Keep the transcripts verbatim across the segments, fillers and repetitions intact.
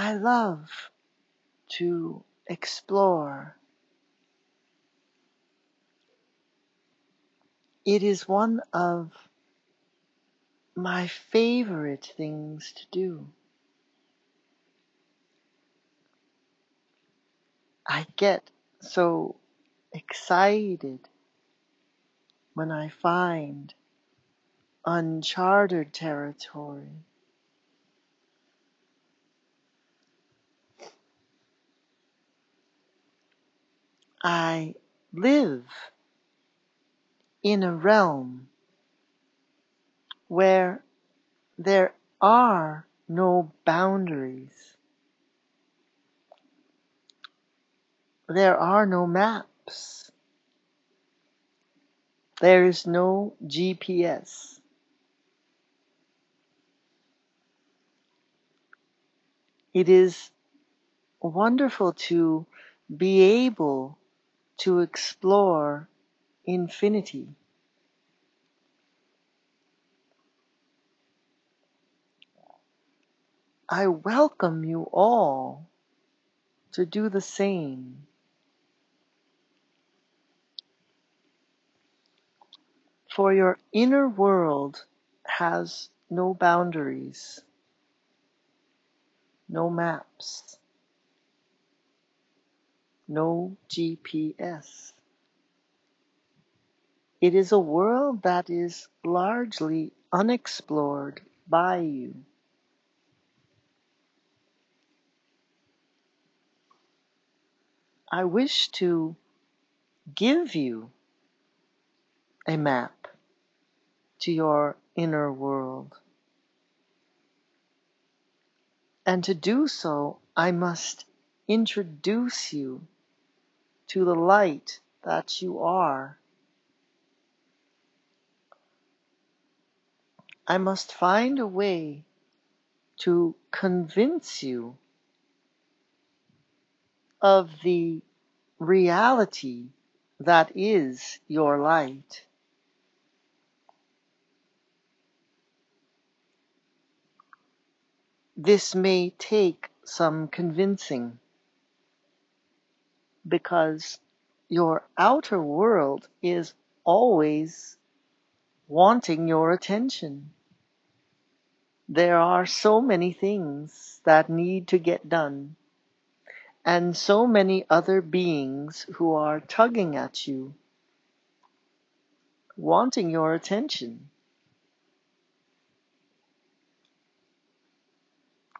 I love to explore. It is one of my favorite things to do. I get so excited when I find uncharted territory. I live in a realm where there are no boundaries. There are no maps. There is no G P S. It is wonderful to be able to explore infinity. I welcome you all to do the same. For your inner world has no boundaries, no maps, no G P S. It is a world that is largely unexplored by you. I wish to give you a map to your inner world. And to do so, I must introduce you to the light that you are. I must find a way to convince you of the reality that is your light. This may take some convincing, because your outer world is always wanting your attention. There are so many things that need to get done, and so many other beings who are tugging at you, wanting your attention.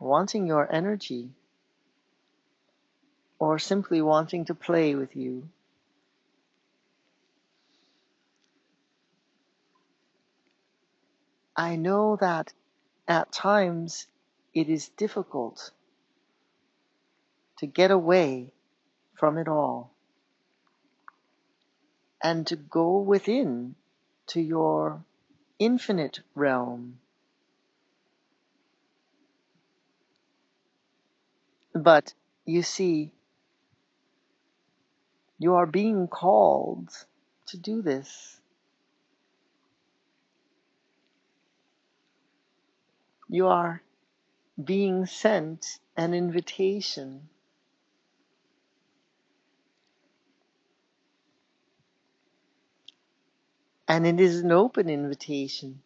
Wanting your energy, or simply wanting to play with you. I know that at times it is difficult to get away from it all and to go within to your infinite realm. But you see, you are being called to do this. You are being sent an invitation. And it is an open invitation.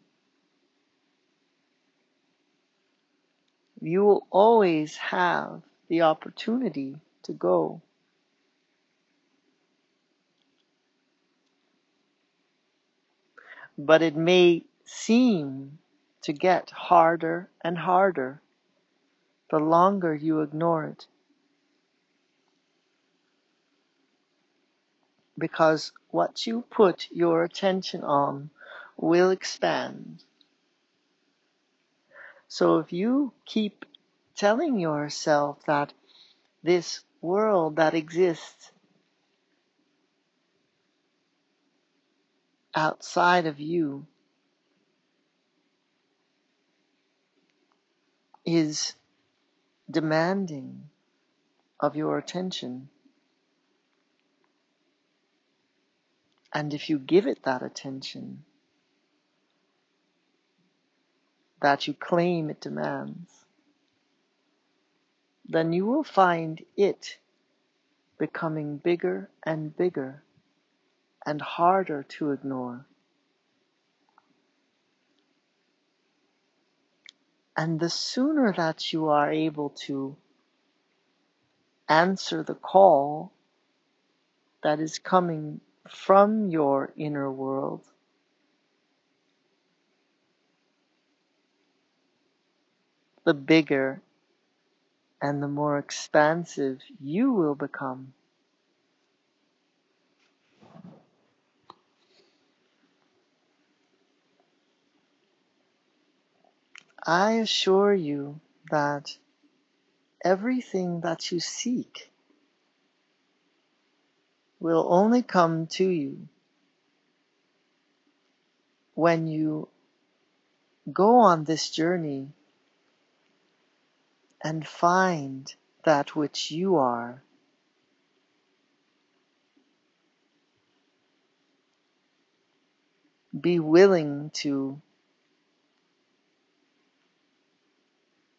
You will always have the opportunity to go. But it may seem to get harder and harder the longer you ignore it. Because what you put your attention on will expand. So if you keep telling yourself that this world that exists outside of you is demanding of your attention, and if you give it that attention that you claim it demands, then you will find it becoming bigger and bigger and harder to ignore. And the sooner that you are able to answer the call that is coming from your inner world, the bigger and the more expansive you will become. I assure you that everything that you seek will only come to you when you go on this journey and find that which you are. Be willing to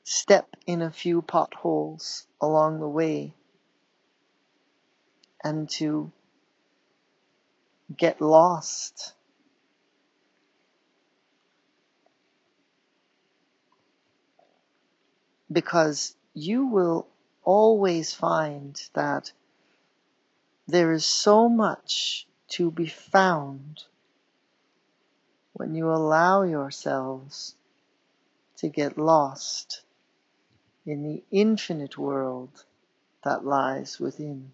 step in a few potholes along the way and to get lost. Because you will always find that there is so much to be found when you allow yourselves to get lost in the infinite world that lies within.